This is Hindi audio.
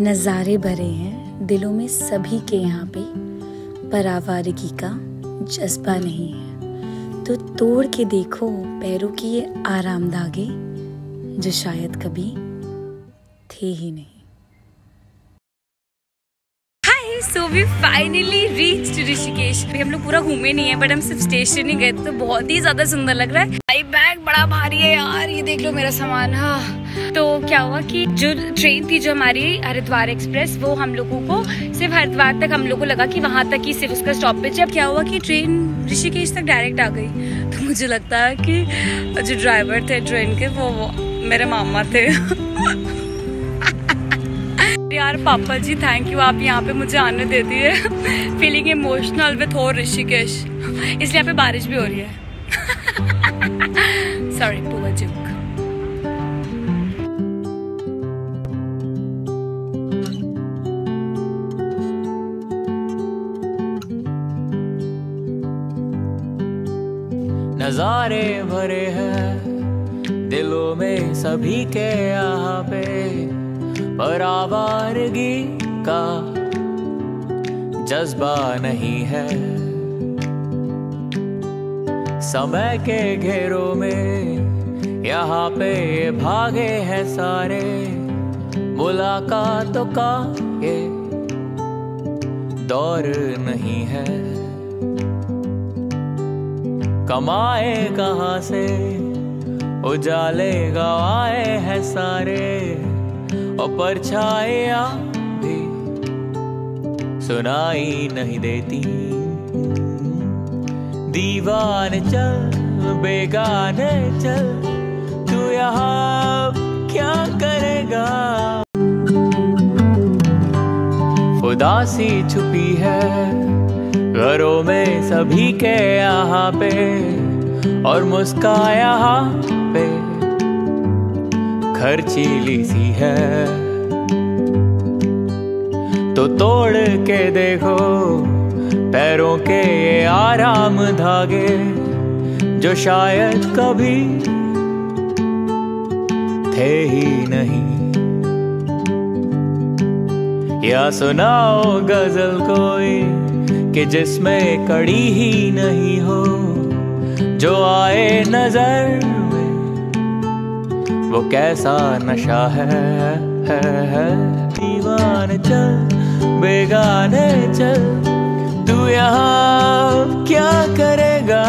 नज़ारे भरे हैं दिलों में सभी के यहाँ पे, पर आवारगी का जज्बा नहीं है। तो तोड़ के देखो पैरों की ये आराम धागे, जो शायद कभी थे ही नहीं। So we finally reached Rishikesh. हम लोग पूरा घूमे नहीं है, बट हम सिर्फ स्टेशन ही गए, तो बहुत ही ज्यादा सुंदर लग रहा है। आई बैग बड़ा भारी है यार, ये देख लो मेरा सामान। हाँ, तो क्या हुआ कि जो ट्रेन थी जो हमारी हरिद्वार एक्सप्रेस, वो हम लोगों को सिर्फ हरिद्वार तक, हम लोगों को लगा कि वहाँ तक ही सिर्फ उसका स्टॉपेज है। क्या हुआ कि ट्रेन ऋषिकेश तक डायरेक्ट आ गई, तो मुझे लगता है कि जो ड्राइवर थे ट्रेन के वो मेरे मामा थे। यार पापा जी थैंक यू, आप यहाँ पे मुझे आने देती है। फीलिंग इमोशनल विथ हो ऋषिकेश, इसलिए यहाँ पे बारिश भी हो रही है। सॉरी पूरा जोक। नजारे भरे हैं दिलों में सभी के यहाँ पे, पर आवारगी का जज्बा नहीं है। समय के घेरों में यहाँ पे भागे हैं सारे, मुलाकातों का ये दौर नहीं है। कमाए कहाँ से उजाले गवाए हैं सारे, और परछाइयां भी सुनाई नहीं देती। दीवान चल बेगाने चल, तू यहाँ क्या करेगा। उदासी छुपी है घरों में सभी के यहाँ पे, और मुस्कान यहाँ पे खर्चीली सी है। तो तोड़ के देखो पैरों के ये आराम धागे, जो शायद कभी थे ही नहीं। या सुनाओ गजल कोई कि जिसमें कड़ी ही नहीं हो, जो आए नजर वो कैसा नशा है। दीवान चल बेगाने चल, तू यहाँ क्या करेगा।